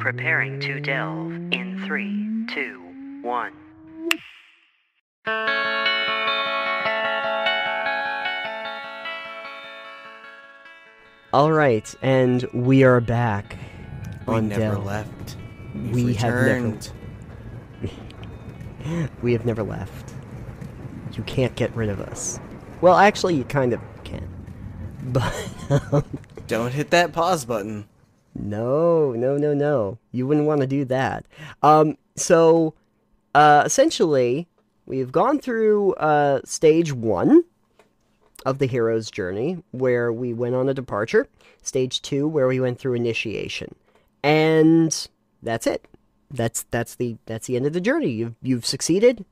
Preparing to delve in 3, 2, 1. All right, and we are back. We never left. We have never left. You can't get rid of us. Well, actually, you kind of can. But don't hit that pause button. No. You wouldn't want to do that. So, essentially, we've gone through stage 1 of the hero's journey, where we went on a departure. Stage 2, where we went through initiation, and that's it. That's the end of the journey. You've succeeded.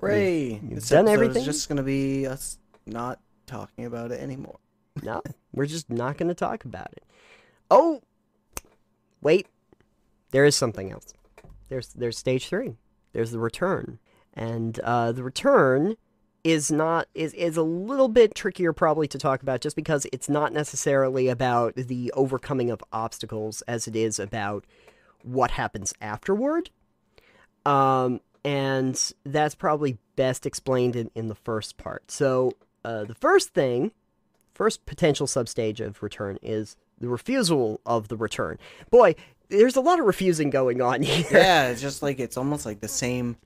Hooray! You've done everything. It's just gonna be us not talking about it anymore. No, we're just not gonna talk about it. Oh. Wait, there is something else. There's stage 3. There's the return, and the return is a little bit trickier probably to talk about, just because it's not necessarily about the overcoming of obstacles as it is about what happens afterward, and that's probably best explained in the first part. So the first potential substage of return is the refusal of the return. Boy, there's a lot of refusing going on here. Yeah, it's just like, it's almost like the same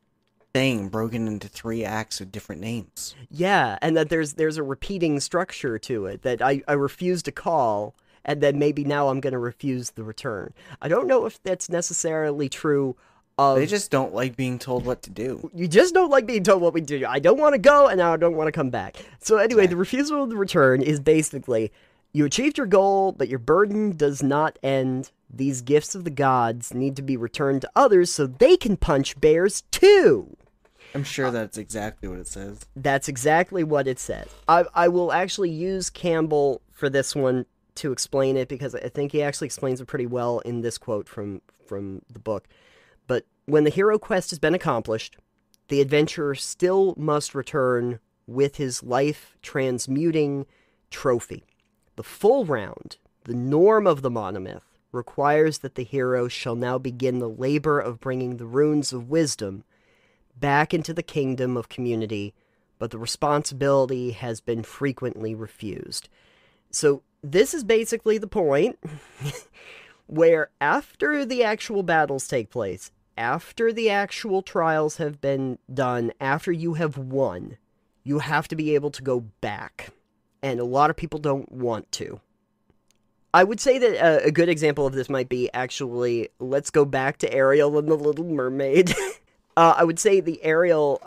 thing broken into 3 acts with different names. Yeah, and that there's a repeating structure to it, that I refused a call, and then maybe now I'm going to refuse the return. I don't know if that's necessarily true of... They just don't like being told what to do. You just don't like being told what we do. I don't want to go, and now I don't want to come back. So anyway, The refusal of the return is basically... You achieved your goal, but your burden does not end. These gifts of the gods need to be returned to others so they can punch bears too. I'm sure that's exactly what it says. That's exactly what it says. I will actually use Campbell for this one to explain it, because I think he actually explains it pretty well in this quote from the book. But when the hero quest has been accomplished, the adventurer still must return with his life transmuting trophy. The full round, the norm of the monomyth, requires that the hero shall now begin the labor of bringing the runes of wisdom back into the kingdom of community, but the responsibility has been frequently refused. So this is basically the point where, after the actual battles take place, after the actual trials have been done, after you have won, you have to be able to go back. And a lot of people don't want to. I would say that a good example of this might be, actually, let's go back to Ariel and the Little Mermaid. I would say the Ariel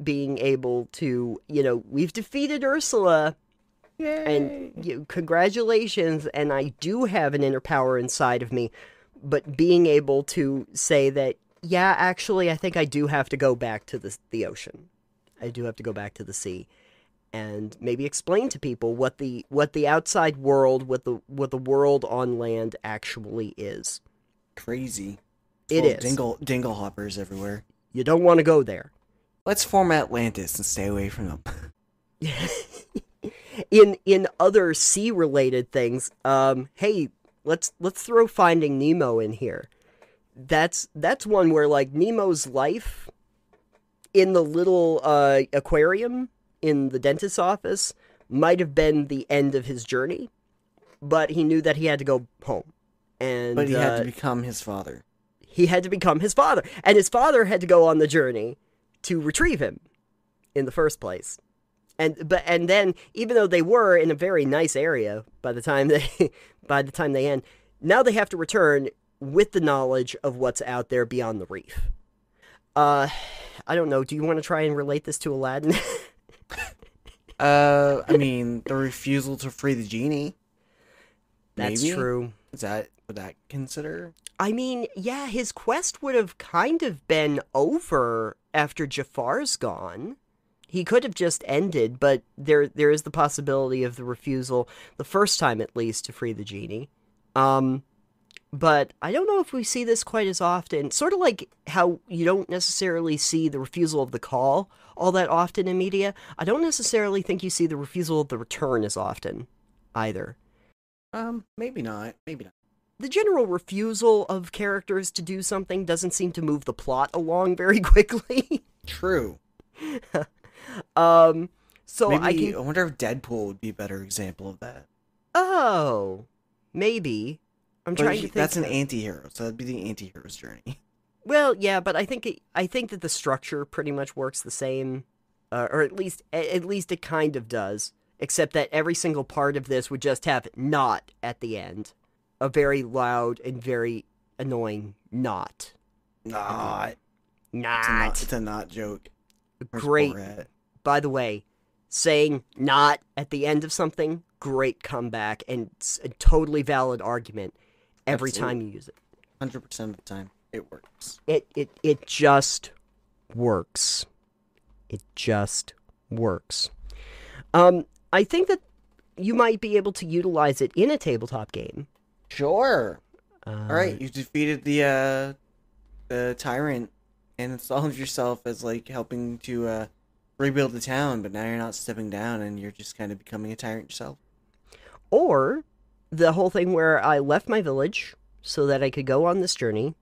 being able to, we've defeated Ursula. Yay. And congratulations, and I do have an inner power inside of me. But being able to say that, yeah, actually, I think I do have to go back to the ocean. I do have to go back to the sea. And maybe explain to people what the outside world, what the world on land actually is. Crazy. It is. Dinglehoppers everywhere. You don't want to go there. Let's form Atlantis and stay away from them. In other sea related things, hey, let's throw Finding Nemo in here. That's one where, like, Nemo's life in the little aquarium in the dentist's office might have been the end of his journey, but he knew that he had to go home. But he had to become his father. He had to become his father, and his father had to go on the journey to retrieve him in the first place. And then, even though they were in a very nice area by the time they end, now they have to return with the knowledge of what's out there beyond the reef. I don't know. Do you want to try and relate this to Aladdin? I mean, the refusal to free the genie. That's maybe? True. Is that, would that consider? I mean, yeah, his quest would have kind of been over after Jafar's gone. He could have just ended, but there is the possibility of the refusal, the first time at least, to free the genie. But I don't know if we see this quite as often. Sort of like how you don't necessarily see the refusal of the call all that often in media. I don't necessarily think you see the refusal of the return as often either. Maybe not. the general refusal of characters to do something doesn't seem to move the plot along very quickly. True. So I wonder if Deadpool would be a better example of that. Oh, maybe. I'm trying to think. That's an anti-hero, so that'd be the anti-hero's journey. Well, yeah, but I think that the structure pretty much works the same, or at least it kind of does. Except that every single part of this would just have "not" at the end, a very loud and very annoying "not." Not. It's a not joke. Great. By the way, saying "not" at the end of something, great comeback and a totally valid argument every time you use it. 100% of the time, it works. It just works. It just works. I think that you might be able to utilize it in a tabletop game. Sure. All right, you defeated the tyrant and installed yourself as like helping to rebuild the town, but now you're not stepping down and you're just kind of becoming a tyrant yourself. Or the whole thing where I left my village so that I could go on this journey,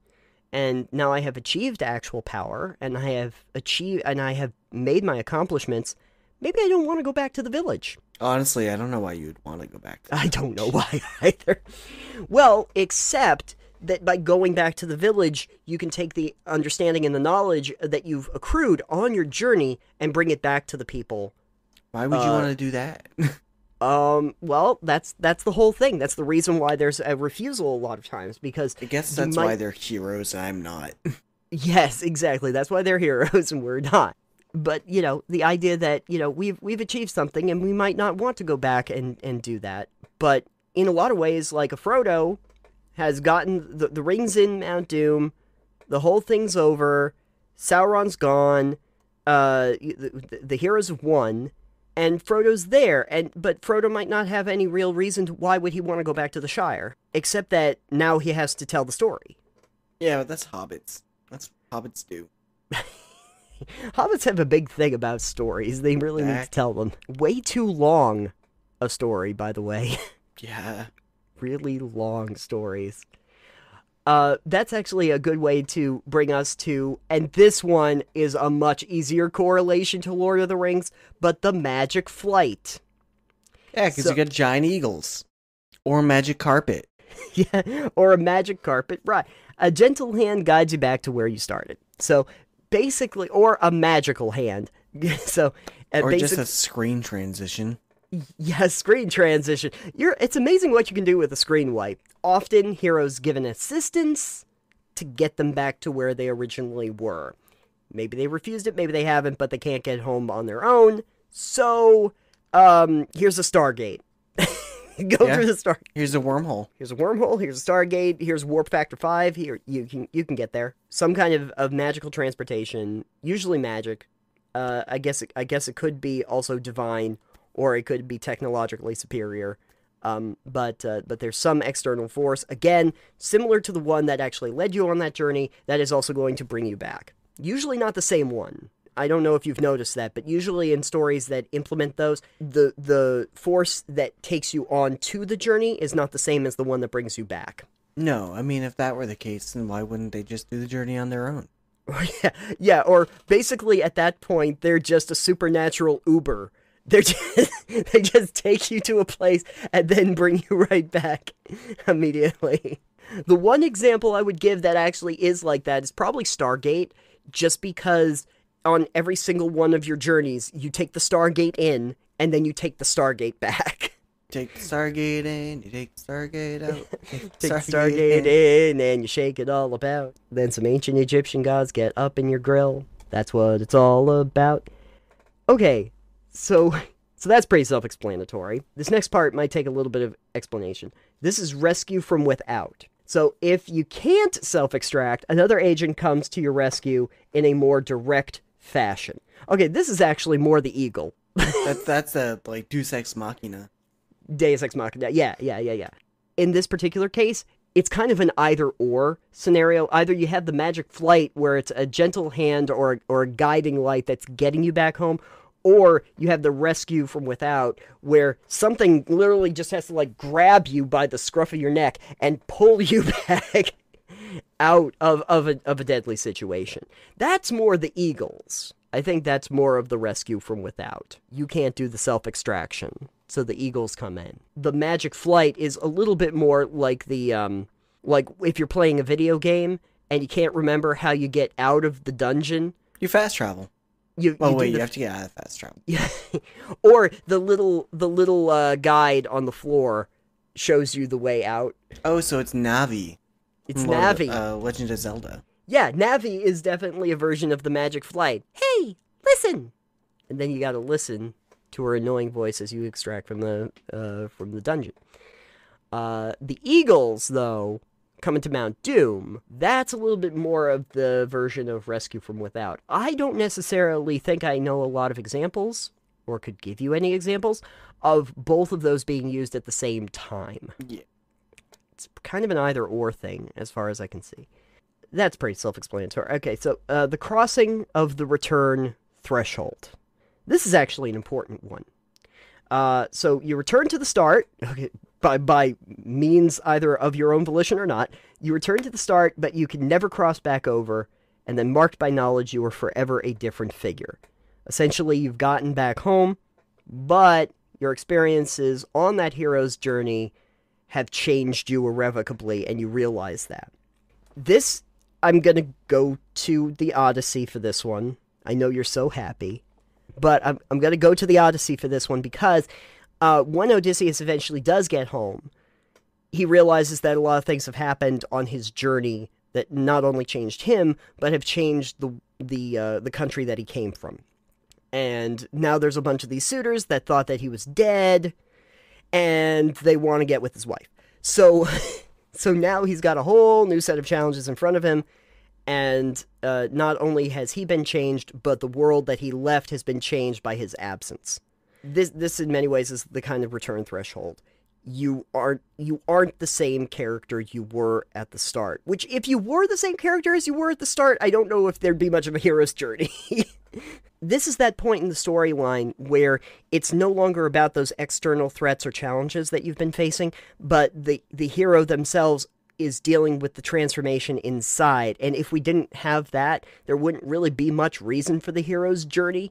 and now I have achieved actual power, and I have made my accomplishments. Maybe I don't want to go back to the village. Honestly, I don't know why you'd want to go back to the village. I don't know why either. Well, except that by going back to the village, you can take the understanding and the knowledge that you've accrued on your journey and bring it back to the people. Why would you want to do that? Well, that's the whole thing. That's the reason why there's a refusal a lot of times, because I guess that's why they're heroes and I'm not. Yes, exactly. That's why they're heroes and we're not. But, you know, the idea that, you know, we've achieved something and we might not want to go back and do that. But in a lot of ways, like a Frodo has gotten the rings in Mount Doom. The whole thing's over. Sauron's gone. The heroes have won. And Frodo's there. But Frodo might not have any real reason to why would he want to go back to the Shire. Except that now he has to tell the story. Yeah, but that's hobbits. That's what hobbits do. Hobbits have a big thing about stories. They really need to tell them. Way too long a story, by the way. Yeah. Really long stories. That's actually a good way to bring us to, and this one is a much easier correlation to Lord of the Rings, but the magic flight. Yeah, because you got giant eagles. Or a magic carpet. Yeah, or a magic carpet. Right. A gentle hand guides you back to where you started. So... basically, or a magical hand. So, or just a screen transition. Yeah, screen transition. It's amazing what you can do with a screen wipe. Often, heroes given assistance to get them back to where they originally were. Maybe they refused it, maybe they haven't, but they can't get home on their own. So, here's a Stargate. Go through the Stargate. Here's a wormhole. Here's a wormhole. Here's a Stargate. Here's warp factor 5. Here you can get there. Some kind of magical transportation, usually magic. I guess it could be also divine, or it could be technologically superior. But there's some external force, again similar to the one that actually led you on that journey, that is also going to bring you back. Usually not the same one. I don't know if you've noticed that, but usually in stories that implement those, the force that takes you on to the journey is not the same as the one that brings you back. No, I mean, if that were the case, then why wouldn't they just do the journey on their own? Yeah, or basically at that point, they're just a supernatural Uber. They just take you to a place and then bring you right back immediately. The one example I would give that actually is like that is probably Stargate, just because... on every single one of your journeys, you take the Stargate in, and then you take the Stargate back. Take the Stargate in, you take the Stargate out. Take the Stargate in, and you shake it all about. Then some ancient Egyptian gods get up in your grill. That's what it's all about. Okay, so that's pretty self-explanatory. This next part might take a little bit of explanation. This is rescue from without. So if you can't self-extract, another agent comes to your rescue in a more direct fashion. Okay, this is actually more the eagle. that's a like Deus Ex Machina. Deus Ex Machina. Yeah. In this particular case, it's kind of an either-or scenario. Either you have the magic flight where it's a gentle hand or a guiding light that's getting you back home, Or you have the rescue from without, where something literally just has to, like, grab you by the scruff of your neck and pull you back out of a deadly situation. That's more the eagles. I think that's more of the rescue from without. You can't do the self-extraction, so the eagles come in. The magic flight is a little bit more like the, like if you're playing a video game and you can't remember how you get out of the dungeon. You fast travel. You have to get out of fast travel. Yeah. Or the little guide on the floor shows you the way out. Oh, so it's Navi. It's Navi. Legend of Zelda. Yeah, Navi is definitely a version of the magic flight. Hey, listen! And then you gotta listen to her annoying voice as you extract from the dungeon. The eagles, though, coming to Mount Doom, that's a little bit more of the version of Rescue from Without. I don't necessarily think I know a lot of examples, or could give you any examples, of both of those being used at the same time. Yeah. It's kind of an either-or thing, as far as I can see. That's pretty self-explanatory. Okay, so the crossing of the return threshold. This is actually an important one. So you return to the start, okay, by means either of your own volition or not. You return to the start, but you can never cross back over, and then marked by knowledge, you are forever a different figure. Essentially, you've gotten back home, but your experiences on that hero's journey have changed you irrevocably, and you realize that. This... I'm going to go to the Odyssey for this one. I know you're so happy. But I'm going to go to the Odyssey for this one because when Odysseus eventually does get home, he realizes that a lot of things have happened on his journey that not only changed him, but have changed the country that he came from. And now there's a bunch of these suitors that thought that he was dead, and they want to get with his wife. So... So now he's got a whole new set of challenges in front of him, and not only has he been changed, but the world that he left has been changed by his absence. This in many ways is the kind of return threshold. You aren't the same character you were at the start. Which, if you were the same character as you were at the start, I don't know if there'd be much of a hero's journey. This is that point in the storyline where it's no longer about those external threats or challenges that you've been facing, but the hero themselves is dealing with the transformation inside. And if we didn't have that, there wouldn't really be much reason for the hero's journey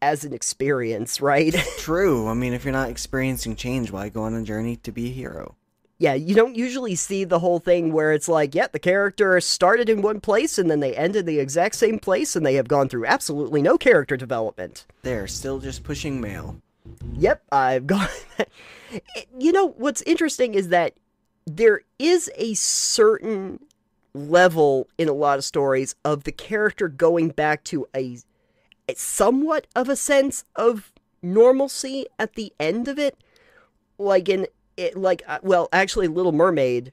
as an experience, right? True. I mean, if you're not experiencing change, why go on a journey to be a hero? Yeah, you don't usually see the whole thing where it's like, yeah, the character started in one place and then they ended the exact same place and they have gone through absolutely no character development. They're still just pushing mail. Yep, I've gone... You know, what's interesting is that there is a certain level in a lot of stories of the character going back to a somewhat of a sense of normalcy at the end of it. Like in... well, actually, Little Mermaid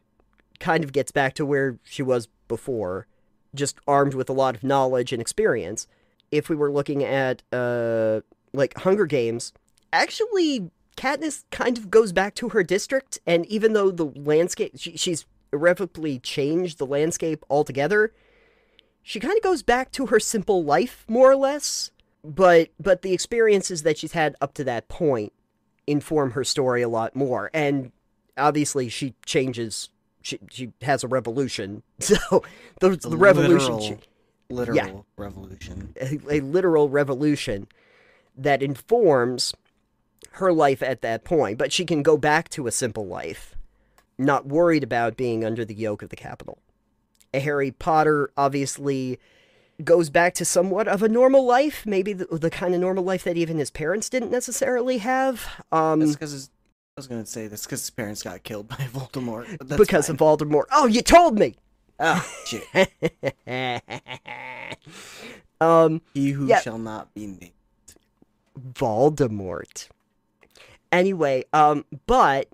kind of gets back to where she was before, just armed with a lot of knowledge and experience. If we were looking at, like, Hunger Games, actually, Katniss kind of goes back to her district, and even though the landscape, she's irrevocably changed the landscape altogether, she kind of goes back to her simple life, more or less, but the experiences that she's had up to that point inform her story a lot more, and obviously she changes. She has a revolution, so the revolution, revolution, a literal revolution that informs her life at that point. But she can go back to a simple life, not worried about being under the yoke of the Capitol. Harry Potter obviously goes back to somewhat of a normal life, maybe the kind of normal life that even his parents didn't necessarily have. That's because I was going to say that's because his parents got killed by Voldemort. But that's because fine. Of Voldemort. Oh, you told me! Oh, shit. He who shall not be named. Voldemort. Anyway, but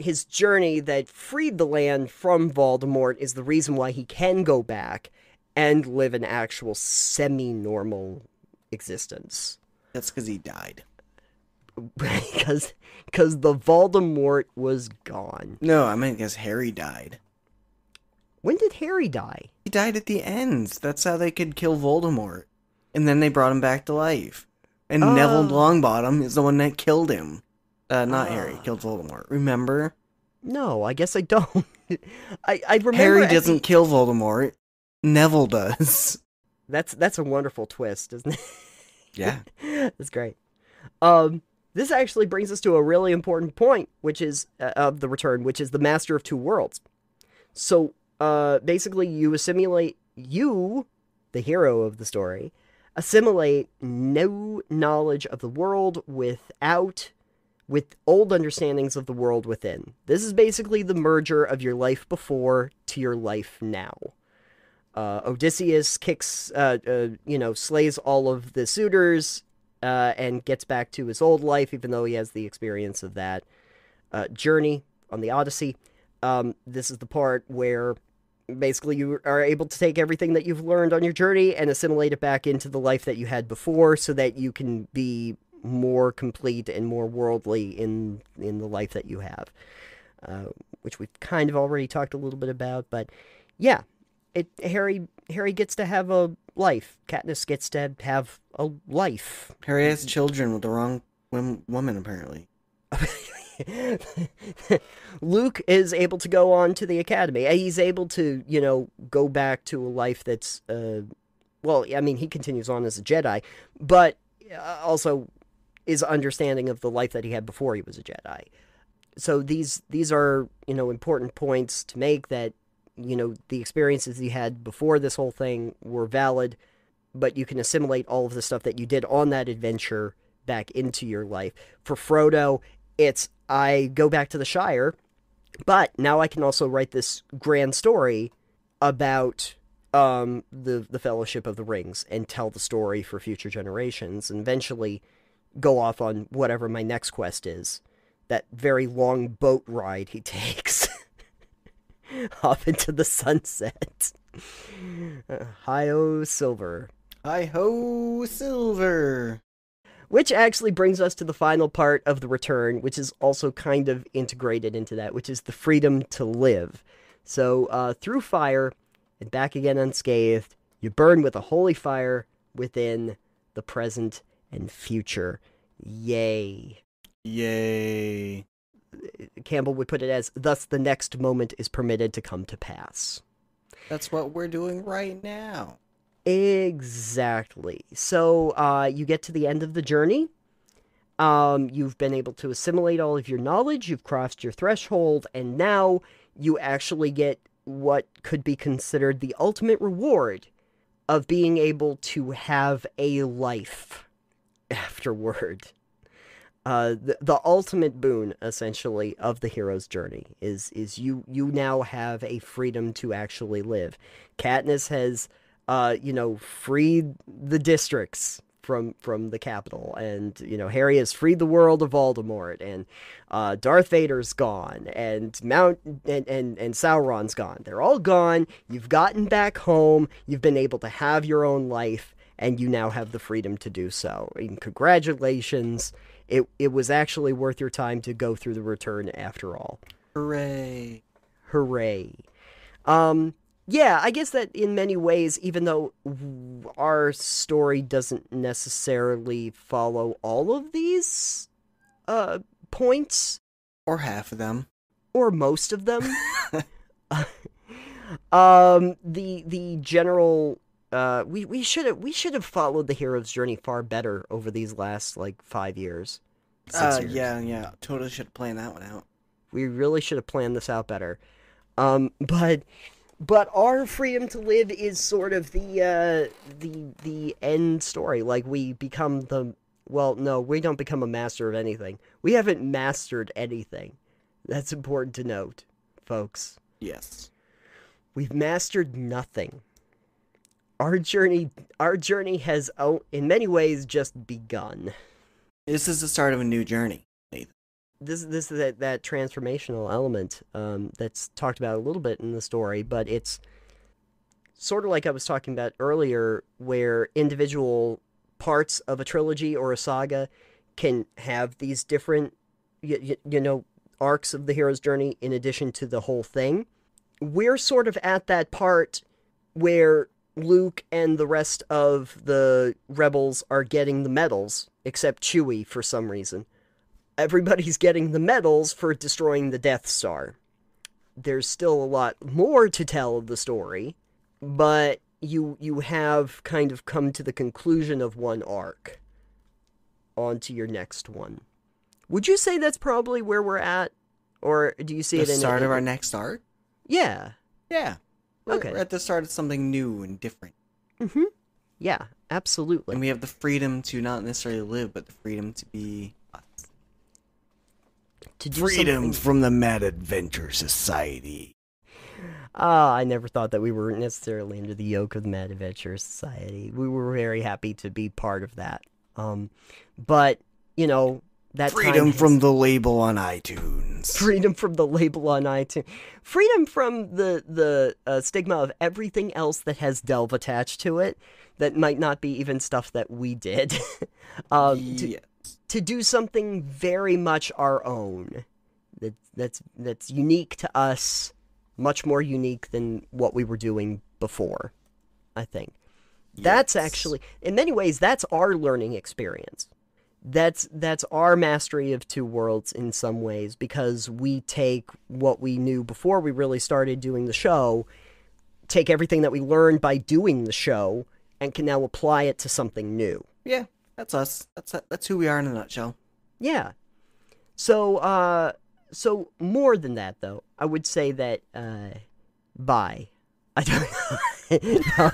his journey that freed the land from Voldemort is the reason why he can go back and live an actual semi-normal existence. That's because he died. Because the Voldemort was gone. No, I mean because Harry died. When did Harry die? He died at the end. That's how they could kill Voldemort. And then they brought him back to life. And Neville Longbottom is the one that killed him. Not Harry, killed Voldemort. Remember? No, I guess I don't. I remember. Harry doesn't kill Voldemort. Neville does. That's a wonderful twist, isn't it? Yeah. That's great. This actually brings us to a really important point, which is of the return, which is the Master of Two Worlds. So basically, you, the hero of the story, assimilate new knowledge of the world with old understandings of the world within. This is basically the merger of your life before to your life now. Odysseus slays all of the suitors and gets back to his old life, even though he has the experience of that journey on the Odyssey. This is the part where basically you are able to take everything that you've learned on your journey and assimilate it back into the life that you had before so that you can be more complete and more worldly in the life that you have, which we've kind of already talked a little bit about. But yeah, Harry gets to have a life. Katniss gets to have a life. Harry has children with the wrong woman, apparently. Luke is able to go on to the academy. He's able to, go back to a life that's, he continues on as a Jedi, but also is understanding of the life that he had before he was a Jedi. So these are, important points to make that, the experiences you had before this whole thing were valid, but you can assimilate all of the stuff that you did on that adventure back into your life. For Frodo, it's, I go back to the Shire, but now I can also write this grand story about the Fellowship of the Rings and tell the story for future generations and eventually go off on whatever my next quest is. That very long boat ride he takes off into the sunset. Hi-ho, Silver. Hi-ho, Silver. Which actually brings us to the final part of the return, which is also kind of integrated into that, which is the freedom to live. So through fire and back again unscathed, you burn with a holy fire within the present and future. Yay. Yay. Campbell would put it as, thus the next moment is permitted to come to pass. That's what we're doing right now. Exactly. So you get to the end of the journey. You've been able to assimilate all of your knowledge. You've crossed your threshold. And now you actually get what could be considered the ultimate reward of being able to have a life afterward. The ultimate boon, essentially, of the hero's journey is you now have a freedom to actually live. Katniss has... freed the districts from the Capitol, and Harry has freed the world of Voldemort, and Darth Vader's gone, and Sauron's gone. They're all gone. You've gotten back home. You've been able to have your own life, and you now have the freedom to do so. And congratulations! It was actually worth your time to go through the return after all. Hooray! Hooray! Yeah, I guess that in many ways, even though our story doesn't necessarily follow all of these points. Or half of them. Or most of them. The general... We should have followed the hero's journey far better over these last, 5 years. 6 years. Yeah. Totally should have planned that one out. We really should have planned this out better. But our freedom to live is sort of the end story. We don't become a master of anything. We haven't mastered anything. That's important to note, folks. Yes. We've mastered nothing. Our journey has, in many ways, just begun. This is the start of a new journey. This is that transformational element that's talked about a little bit in the story, but it's sort of like I was talking about earlier, where individual parts of a trilogy or a saga can have these different, arcs of the hero's journey in addition to the whole thing. We're sort of at that part where Luke and the rest of the rebels are getting the medals except Chewie for some reason. Everybody's getting the medals for destroying the Death Star. There's still a lot more to tell of the story, but you have kind of come to the conclusion of one arc. On to your next one. Would you say that's probably where we're at? Or do you see it in the start of our next arc? Yeah. Yeah. Okay. We're at the start of something new and different. Mm-hmm. Yeah, absolutely. And we have the freedom to not necessarily live, but the freedom to be us. To do freedom something from the Mad Adventurers Society. Ah, I never thought that we were necessarily under the yoke of the Mad Adventurers Society. We were very happy to be part of that. But, you know, that freedom from the label on iTunes. Freedom from the label on iTunes. Freedom from the stigma of everything else that has Delve attached to it that might not be even stuff that we did. Yes. To do something very much our own. That's unique to us. Much more unique than what we were doing before, I think. Yes. That's actually, in many ways, that's our learning experience. That's our mastery of two worlds in some ways, because we take what we knew before we really started doing the show, take everything that we learned by doing the show, and can now apply it to something new. Yeah, that's us. That's who we are in a nutshell. Yeah. So more than that, though, I would say that bye. I don't know.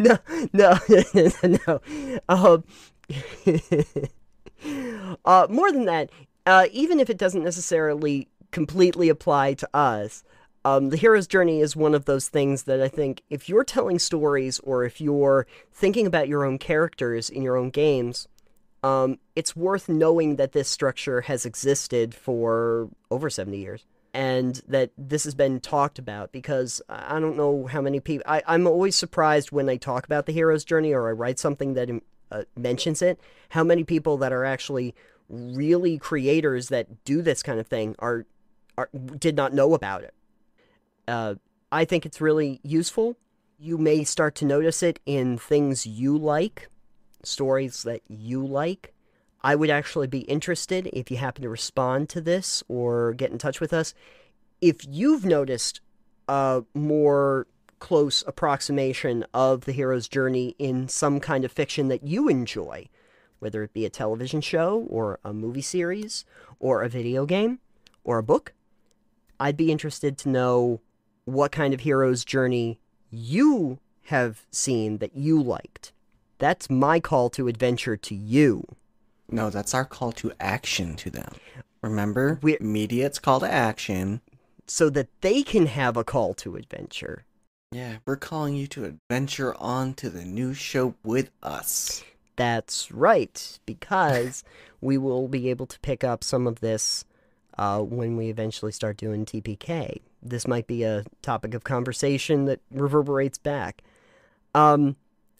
No. More than that, even if it doesn't necessarily completely apply to us, the hero's journey is one of those things that I think if you're telling stories or if you're thinking about your own characters in your own games, it's worth knowing that this structure has existed for over 70 years. And that this has been talked about, because I don't know how many people... I'm always surprised when I talk about the hero's journey or I write something that mentions it, how many people that are actually really creators that do this kind of thing did not know about it. I think it's really useful. You may start to notice it in things you like, stories that you like. I would actually be interested, if you happen to respond to this or get in touch with us, if you've noticed a more close approximation of the hero's journey in some kind of fiction that you enjoy, whether it be a television show or a movie series or a video game or a book. I'd be interested to know what kind of hero's journey you have seen that you liked. That's my call to adventure to you. No, that's our call to action to them. Remember? Media's call to action. So that they can have a call to adventure. Yeah, we're calling you to adventure on to the new show with us. That's right, because we will be able to pick up some of this when we eventually start doing TPK. This might be a topic of conversation that reverberates back.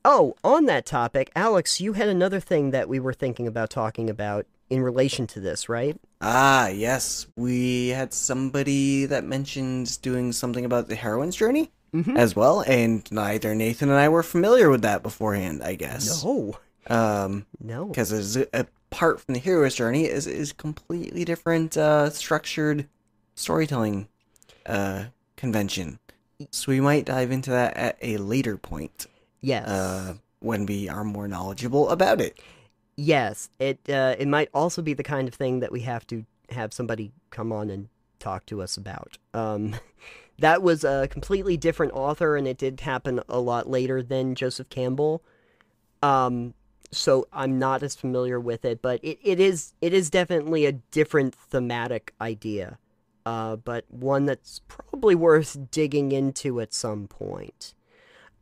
Oh, on that topic, Alex, you had another thing that we were thinking about talking about in relation to this, right? Ah, yes. We had somebody that mentioned doing something about the heroine's journey as well, and neither Nathan and I were familiar with that beforehand, I guess. No. No. Because apart from the hero's journey, is completely different structured storytelling convention. So we might dive into that at a later point. Yes. When we are more knowledgeable about it. Yes. It might also be the kind of thing that we have to have somebody come on and talk to us about. That was a completely different author, and it did happen a lot later than Joseph Campbell. So I'm not as familiar with it, but it is definitely a different thematic idea, but one that's probably worth digging into at some point.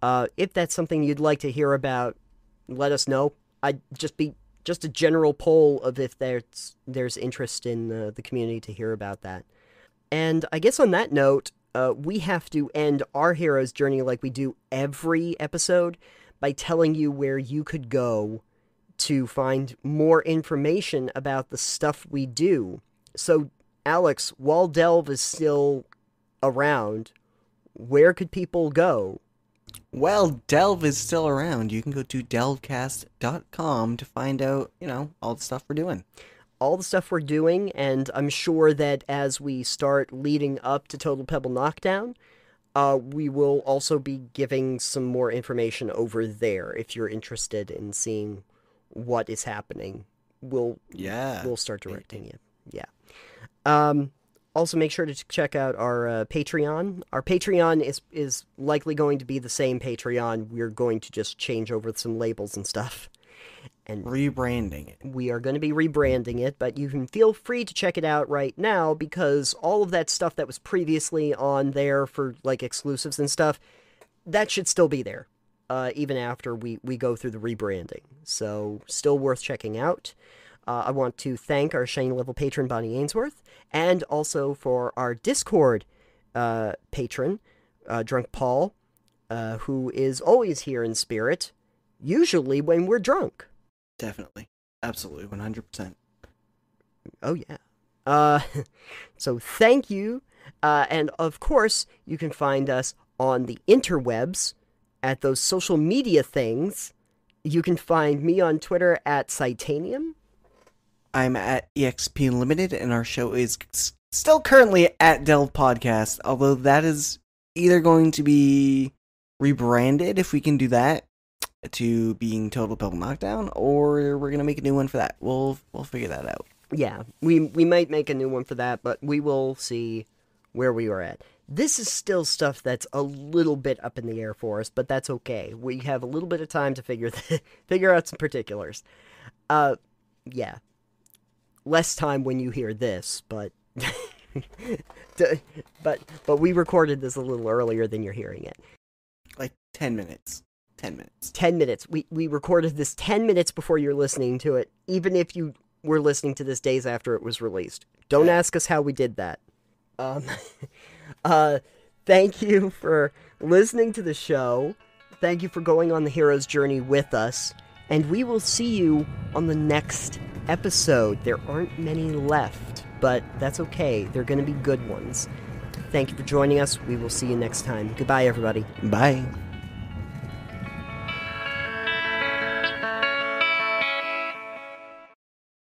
If that's something you'd like to hear about, let us know. I'd just a general poll of if there's interest in the community to hear about that. And I guess on that note, we have to end our hero's journey like we do every episode by telling you where you could go to find more information about the stuff we do. So, Alex, while Delve is still around, where could people go Well, Delve is still around. You can go to DelveCast.com to find out, you know, all the stuff we're doing. All the stuff we're doing, and I'm sure that as we start leading up to Total Pebble Knockdown, we will also be giving some more information over there if you're interested in seeing what is happening. We'll start directing it. Yeah. Also, make sure to check out our Patreon. Our Patreon is likely going to be the same Patreon. We're going to just change over some labels and stuff. And rebranding it. We are going to be rebranding it, but you can feel free to check it out right now, because all of that stuff that was previously on there for, like, exclusives and stuff, that should still be there, even after we go through the rebranding. So, still worth checking out. I want to thank our Shiny Level patron, Bonnie Ainsworth, and also for our Discord patron, Drunk Paul, who is always here in spirit, usually when we're drunk. Definitely. Absolutely. 100%. Oh, yeah. So thank you. And of course, you can find us on the interwebs at those social media things. You can find me on Twitter at Citanium. I'm at EXP Limited, and our show is still currently at Delve Podcast, although that is either going to be rebranded, if we can do that, to being Total Pebble Knockdown, or we're gonna make a new one for that. We'll figure that out. Yeah, we might make a new one for that, but we will see where we are at. This is still stuff that's a little bit up in the air for us, but that's okay. We have a little bit of time to figure out some particulars. Yeah, less time when you hear this, but but we recorded this a little earlier than you're hearing it, like 10 minutes. 10 minutes. 10 minutes. We recorded this 10 minutes before you're listening to it, even if you were listening to this days after it was released. Don't ask us how we did that. Thank you for listening to the show. Thank you for going on the hero's journey with us. And we will see you on the next episode. There aren't many left, but that's okay. They're going to be good ones. Thank you for joining us. We will see you next time. Goodbye, everybody. Bye.